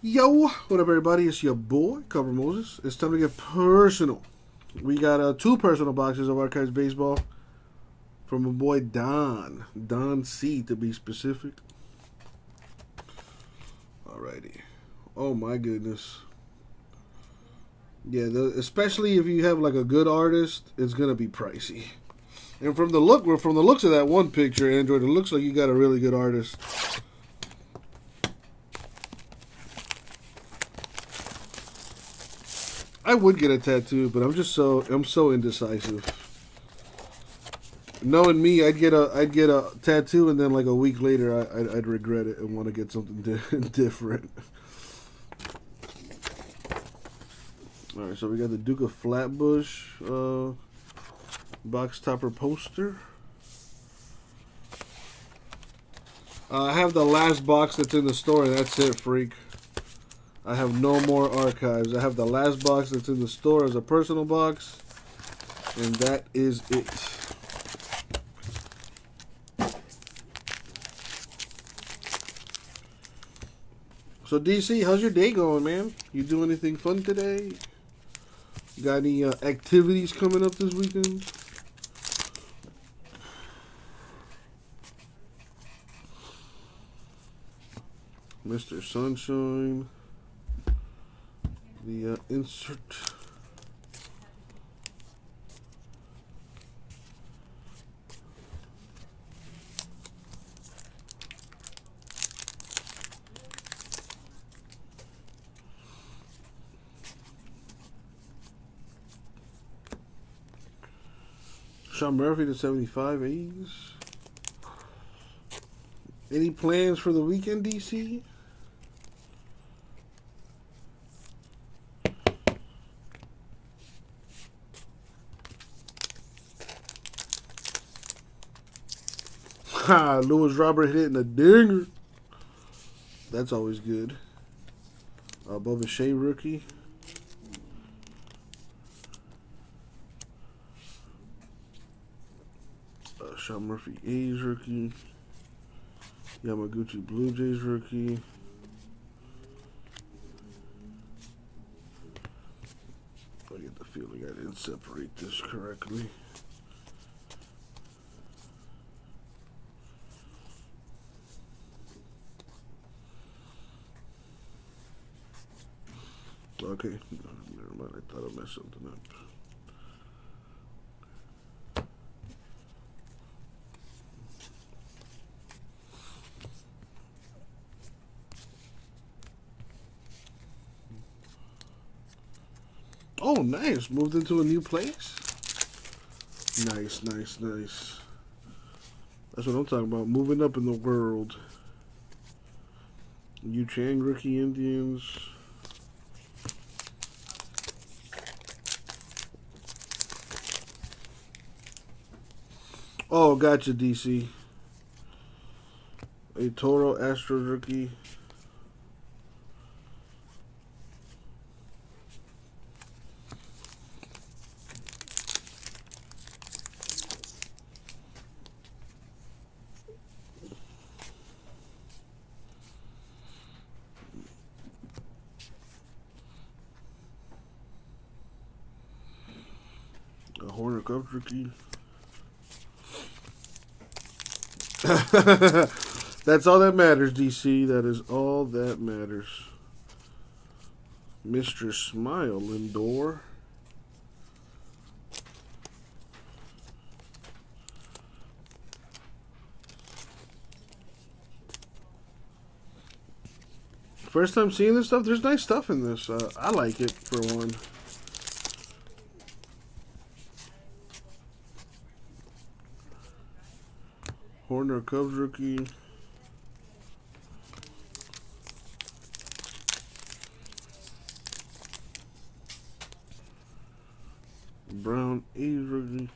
Yo, what up everybody, it's your boy, Carver Moses. It's time to get personal. We got two personal boxes of Archives Baseball from my boy Don C to be specific. Alrighty. Oh my goodness. Yeah, especially if you have like a good artist, it's going to be pricey. And from the looks of that one picture, Android, it looks like you got a really good artist. I would get a tattoo, but I'm so indecisive. Knowing me, I'd get a tattoo, and then like a week later, I'd regret it and want to get something different. All right, so we got the Duke of Flatbush box topper poster. I have the last box that's in the store, and that's it, freak. I have no more archives. I have the last box that's in the store as a personal box, and that is it. So DC, how's your day going, man? You do anything fun today? You got any activities coming up this weekend? Mr. Sunshine. The insert. Sean Murphy to 75 A's. Any plans for the weekend, DC? Ha! Luis Robert hitting a dinger. That's always good. Bubba Shea rookie. Sean Murphy A's rookie. Yamaguchi Blue Jays rookie. I get the feeling I didn't separate this correctly. Okay, never mind, I thought I messed something up. Oh, nice, moved into a new place. Nice, nice, nice. That's what I'm talking about, moving up in the world. New Chan rookie Indians. Oh, gotcha, DC. A Toro Astros rookie. A Horner Cubs rookie. That's all that matters, DC. That is all that matters. Mr. Smile, Lindor. First time seeing this stuff. There's nice stuff in this. I like it, for one. Horner Cubs rookie. Brown A's rookie.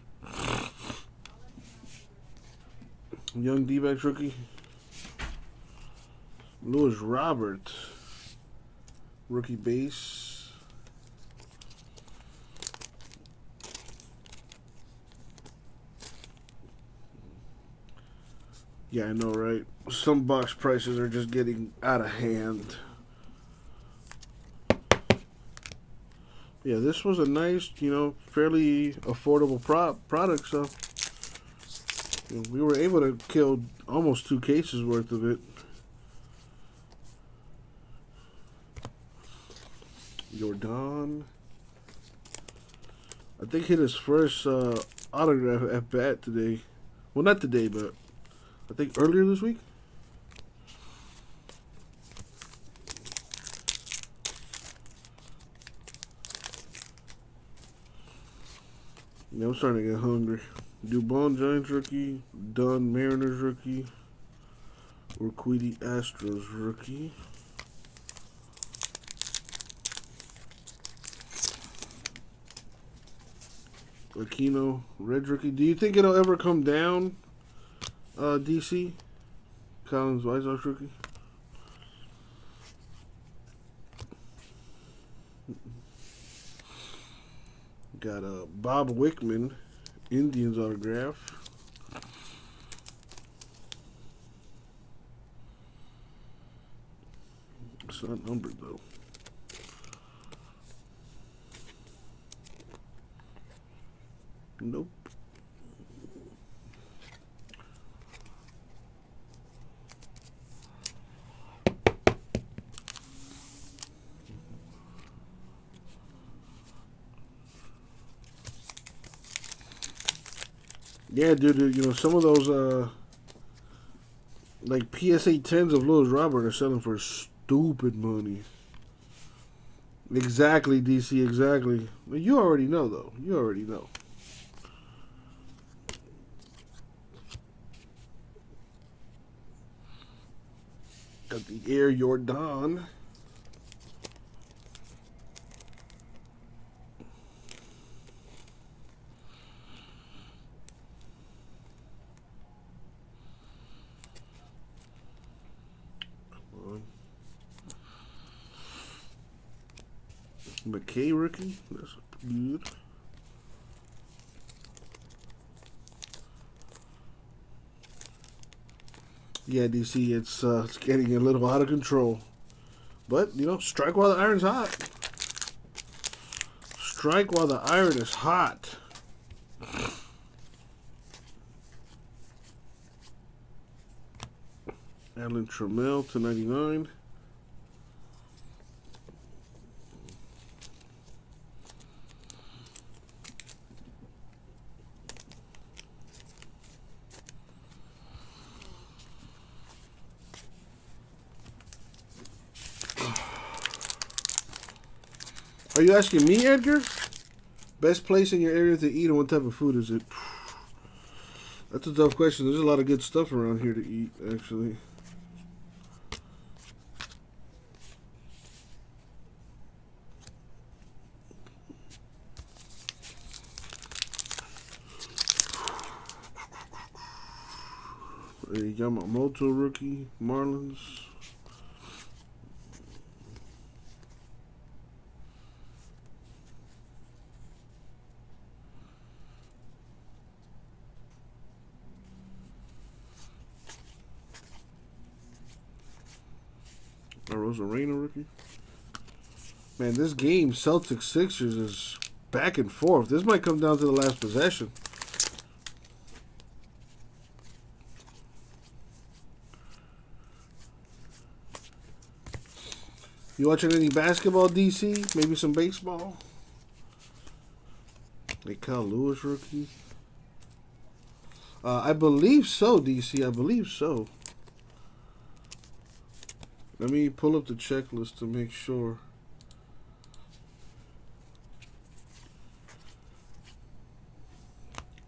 Young D-backs rookie. Luis Robert. Rookie base. Yeah, I know, right? Some box prices are just getting out of hand. yeah, this was a nice, you know, fairly affordable product, so we were able to kill almost 2 cases worth of it. Jordan, I think, hit his first autograph at bat today. Well, not today, but I think earlier this week. Yeah, I'm starting to get hungry. Dubon, Giants rookie. Dunn, Mariners rookie. Orquity, Astros rookie. Aquino, Red rookie. Do you think it'll ever come down, DC? Collins Weiser rookie. Got a Bob Wickman, Indians autograph. It's not numbered though. Nope. Yeah, dude, you know, some of those, like, PSA 10s of Luis Robert are selling for stupid money. Exactly, DC, exactly. But you already know, though. You already know. Got the Air Jordan. Come on. McKay rookie. That's good. Yeah, DC, it's getting a little out of control. But, you know, strike while the iron's hot. Strike while the iron is hot. Alan Trammell /99. Are you asking me, Edgar? Best place in your area to eat, and what type of food is it? That's a tough question. There's a lot of good stuff around here to eat, actually. A Yamamoto rookie, Marlins. Rosa Reyna rookie. Man, this game, Celtics Sixers, is back and forth. This might come down to the last possession. You watching any basketball, DC? Maybe some baseball? Like Kyle Lewis rookie. I believe so, DC. I believe so. Let me pull up the checklist to make sure.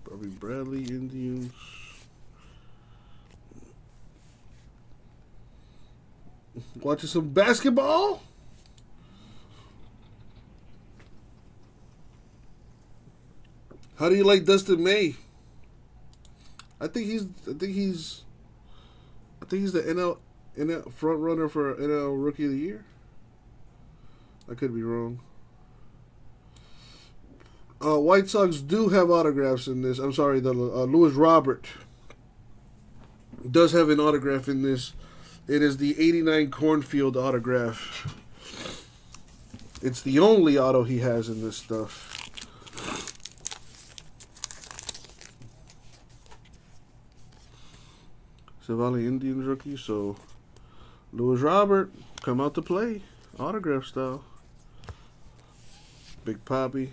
Bobby Bradley, Indians. Watching some basketball? How do you like Dustin May? I think he's the NL front runner for NL Rookie of the Year. I could be wrong. White Sox do have autographs in this. I'm sorry, the Luis Robert does have an autograph in this. It is the '89 Cornfield autograph. It's the only auto he has in this stuff. Savalli Indians rookie, so Luis Robert, come out to play. Autograph style. Big Papi.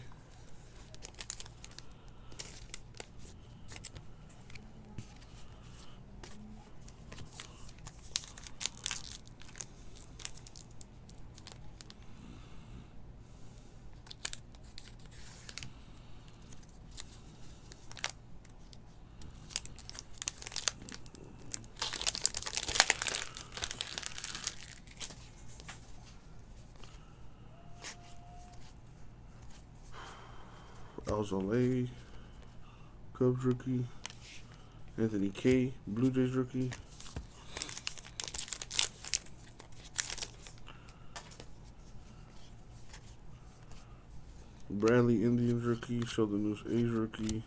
Alzolay, Cubs rookie, Anthony K, Blue Jays rookie, Bradley Indians rookie, Sheldon News A's rookie,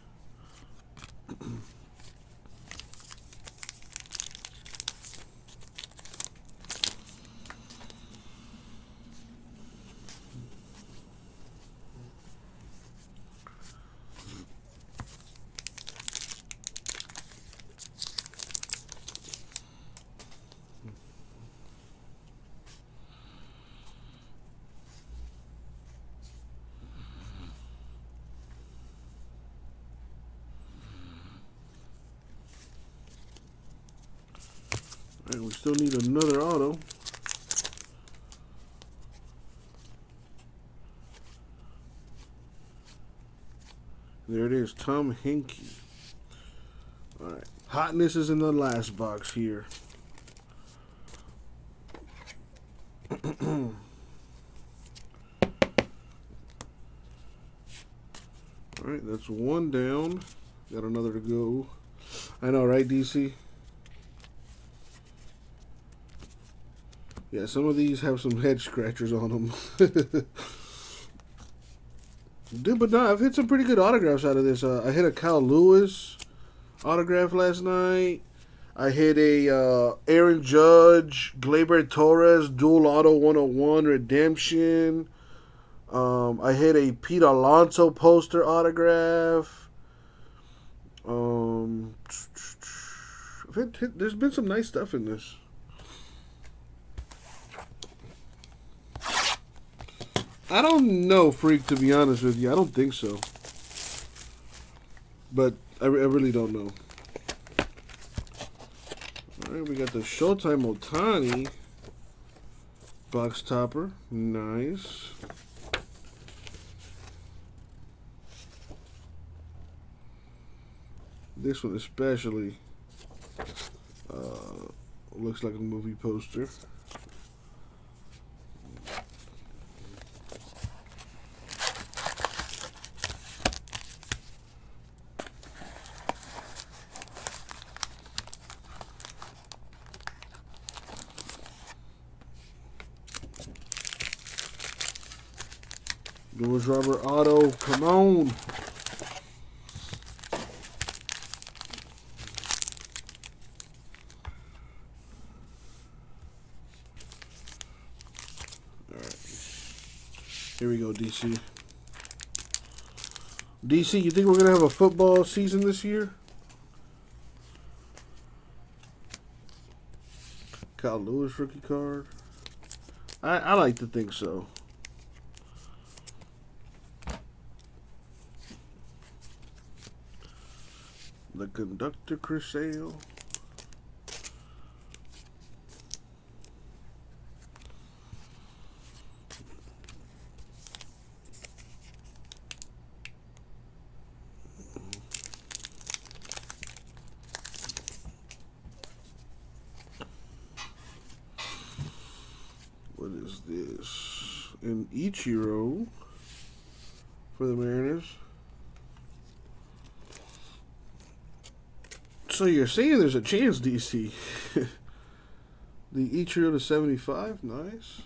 and we still need another auto. There it is, Tom Henke. All right, hotness is in the last box here. All right, that's one down. Got another to go. I know, right, DC? Yeah, some of these have some head scratchers on them. Dude, but no, I've hit some pretty good autographs out of this. I hit a Kyle Lewis autograph last night. I hit a Aaron Judge, Gleyber Torres, Dual Auto 101 Redemption. I hit a Pete Alonso poster autograph. There's been some nice stuff in this. I don't know, Freak, to be honest with you. I don't think so. But I really don't know. All right, we got the Showtime Ohtani box topper. Nice. This one especially looks like a movie poster. Luis Robert auto, come on. Alright. Here we go, DC. DC, you think we're going to have a football season this year? Kyle Lewis rookie card. I like to think so. The Conductor, Chris Sale. What is this? An Ichiro for the Mariners. So you're saying there's a chance, DC. The Ichiro to 75, nice.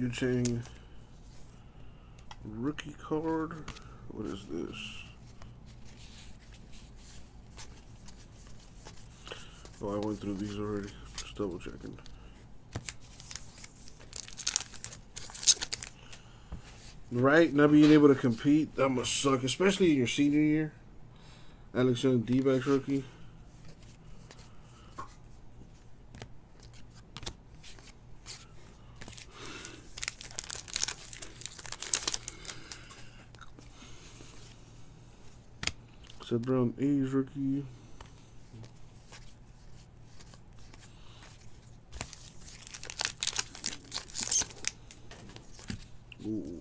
Yuching rookie card. What is this? Oh, I went through these already. Just double checking. Right, not being able to compete, that must suck, especially in your senior year. Alex Young, D-backs rookie. Seth Brown, A's rookie. Ooh.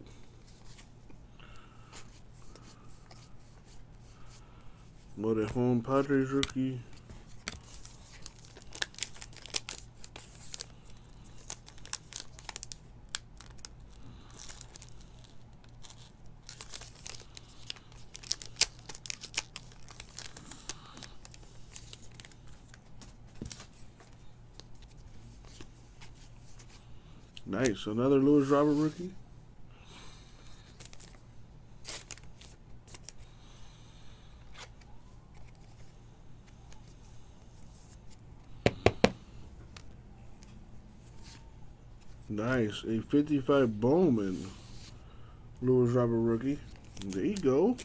Morejon, Padres rookie. Nice, another Luis Robert rookie. Nice, a 55 Bowman Luis Robert rookie. There you go.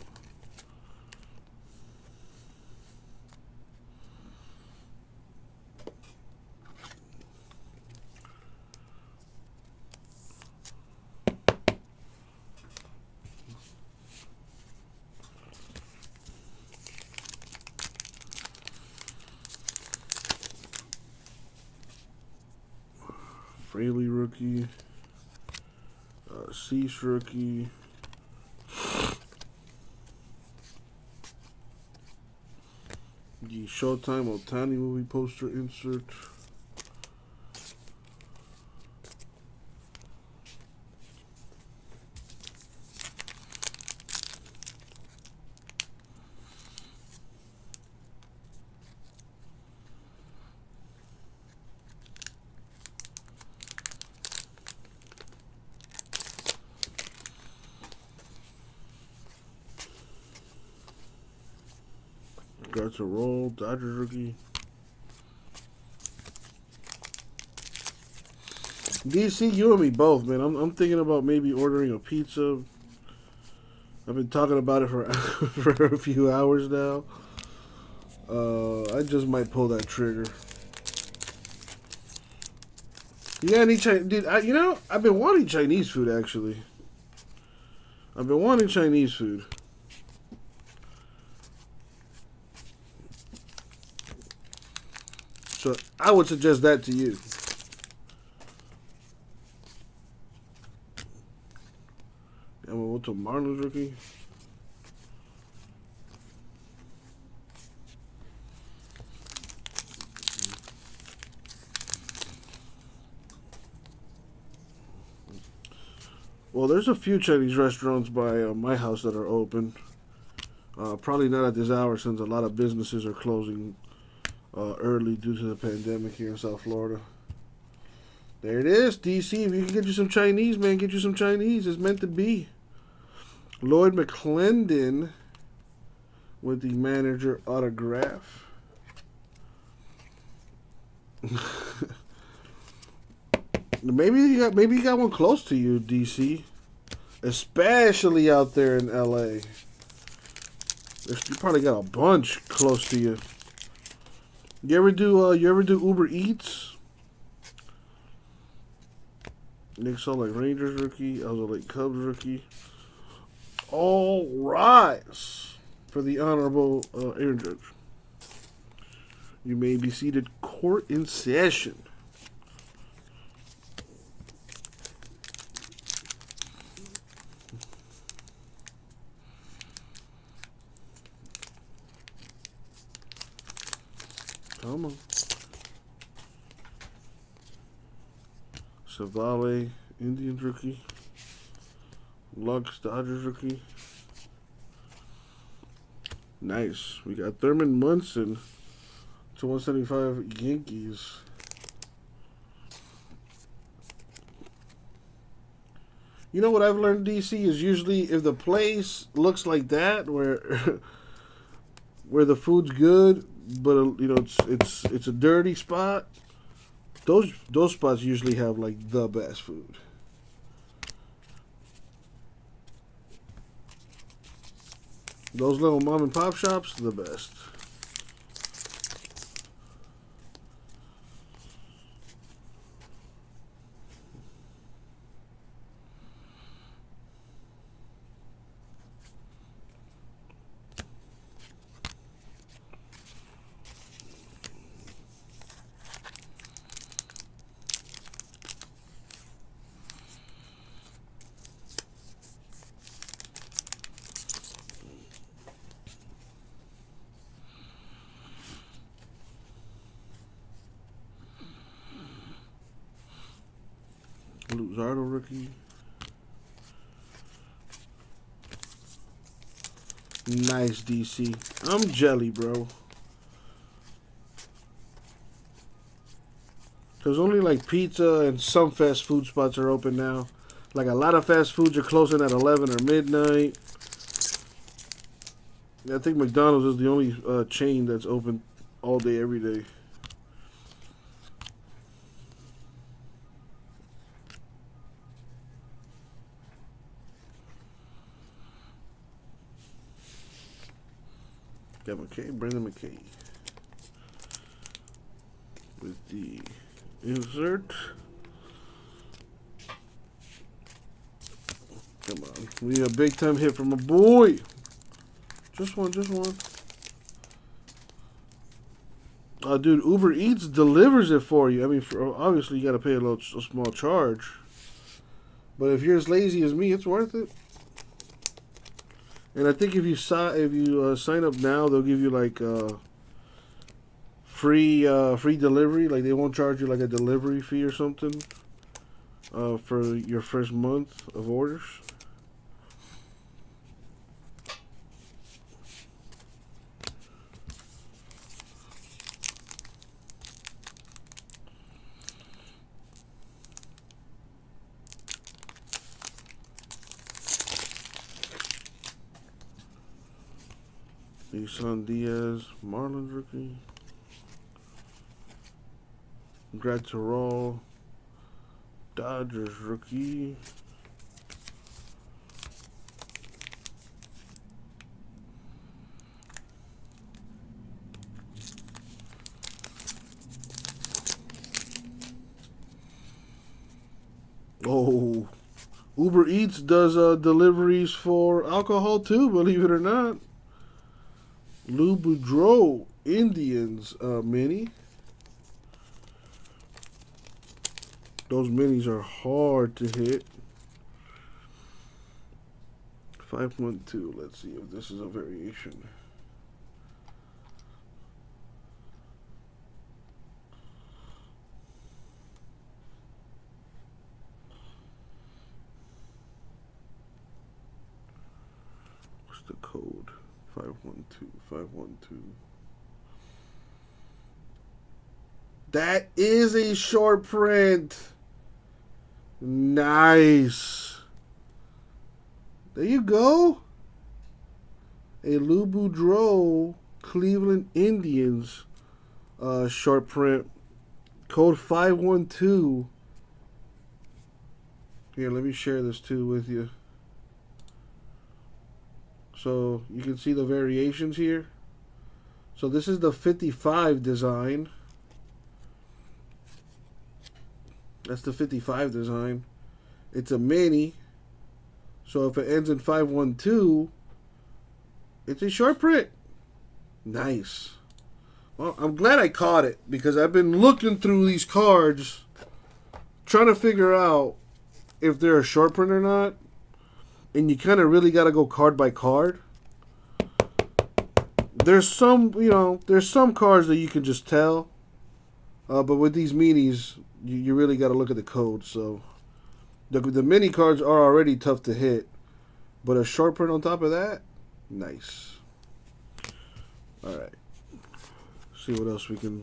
Fraley rookie, Cease rookie, the Showtime Ohtani movie poster insert, Guards a roll, Dodgers rookie. DC, you and me both, man. I'm thinking about maybe ordering a pizza. I've been talking about it for for a few hours now. I just might pull that trigger. You got any Chinese? Dude, you know, I've been wanting Chinese food actually. I've been wanting Chinese food. So I would suggest that to you. Yamamoto, Marlins rookie. Well, there's a few Chinese restaurants by my house that are open. Probably not at this hour since a lot of businesses are closing early due to the pandemic here in South Florida. There it is, DC. If you can get you some Chinese, man, get you some Chinese. It's meant to be. Lloyd McClendon with the manager autograph. Maybe you got one close to you, DC. Especially out there in LA. You probably got a bunch close to you. You ever do Uber Eats? Nick Solak, Rangers rookie. I was like Cubs rookie. All rise for the honorable Aaron Judge. You may be seated. Court in session. Come on. Savalli, Indians rookie. Lux, Dodgers rookie. Nice. We got Thurman Munson to 175 Yankees. You know what I've learned, DC, is usually if the place looks like that, where where the food's good, but you know it's a dirty spot. Those spots usually have like the best food. Those little mom and pop shops, the best. Luzardo rookie. Nice, DC. I'm jelly, bro. Because only like pizza and some fast food spots are open now. Like a lot of fast foods are closing at 11 or midnight. I think McDonald's is the only chain that's open all day, every day. Got McKay, Brendan McKay with the insert. Come on, we need a big time hit from a boy. Just one. Dude, Uber Eats delivers it for you. I mean, obviously you got to pay a small charge, but if you're as lazy as me, it's worth it. And I think if you sign up now, they'll give you like free delivery. Like they won't charge you like a delivery fee or something for your first month of orders. Son Diaz, Marlins rookie. Brad Terrell, Dodgers rookie. Oh, Uber Eats does deliveries for alcohol too, believe it or not. Lou Boudreau, Indians mini. Those minis are hard to hit. 5.2. Let's see if this is a variation. What's the code? 512. That is a short print. Nice. There you go. A Lou Boudreau, Cleveland Indians short print. Code 512. Here, let me share this too with you. So you can see the variations here. So this is the 55 design. That's the 55 design. It's a mini. So if it ends in 512, it's a short print. Nice. Well, I'm glad I caught it because I've been looking through these cards trying to figure out if they're a short print or not. And you kind of really got to go card by card. There's some, you know, there's some cards that you can just tell. But with these minis, you really got to look at the code. So the mini cards are already tough to hit. But a short print on top of that? Nice. All right. See what else we can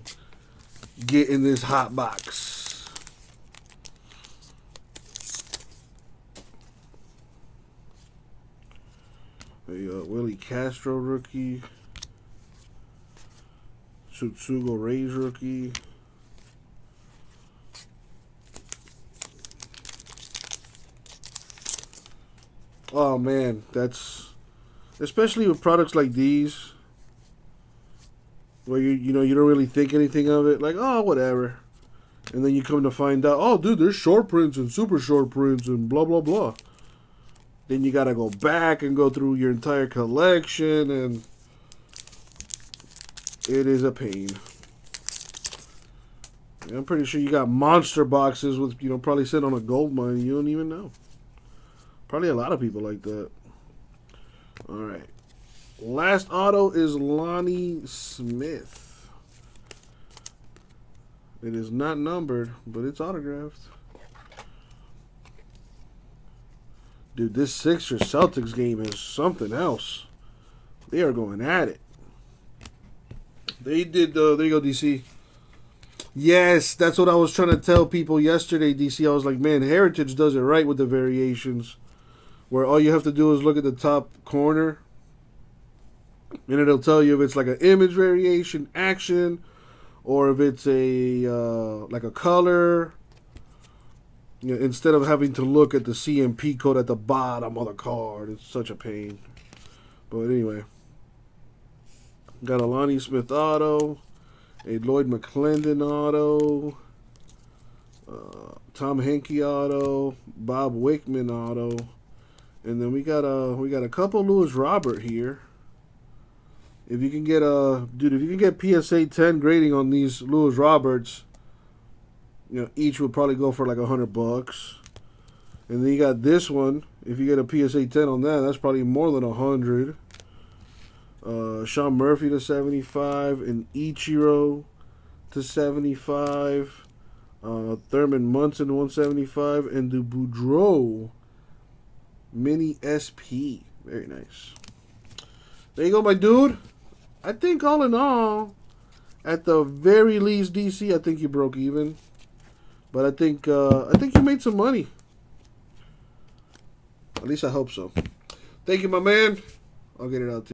get in this hot box. a Willie Castro rookie, Tsutsugo Reyes rookie, oh man, that's, especially with products like these, where you know, you don't really think anything of it, like, oh, whatever, and then you come to find out, oh, dude, there's short prints and super short prints and blah, blah, blah, then you gotta go back and go through your entire collection, and it is a pain. And I'm pretty sure you got monster boxes with, you know, probably sit on a gold mine, you don't even know. Probably a lot of people like that. All right. Last auto is Lonnie Smith. It is not numbered, but it's autographed. Dude, this Sixers Celtics game is something else. They are going at it. They did, there you go, DC. Yes, that's what I was trying to tell people yesterday, DC. I was like, man, Heritage does it right with the variations, where all you have to do is look at the top corner, and it'll tell you if it's like an image variation, action, or if it's a like a color. You know, instead of having to look at the CMP code at the bottom of the card, it's such a pain. But anyway, got a Lonnie Smith auto, a Lloyd McClendon auto, Tom Henke auto, Bob Wickman auto. And then we got a couple Luis Robert here. If you can get a dude, if you can get PSA 10 grading on these Luis Roberts, you know, each would probably go for like $100. And then you got this one. If you get a PSA 10 on that, that's probably more than $100. Sean Murphy to 75, and Ichiro to 75, Thurman Munson 175, and the Boudreau Mini SP. Very nice. There you go, my dude. I think all in all, at the very least, DC, I think you broke even. But I think you made some money. At least I hope so. Thank you, my man. I'll get it out to you.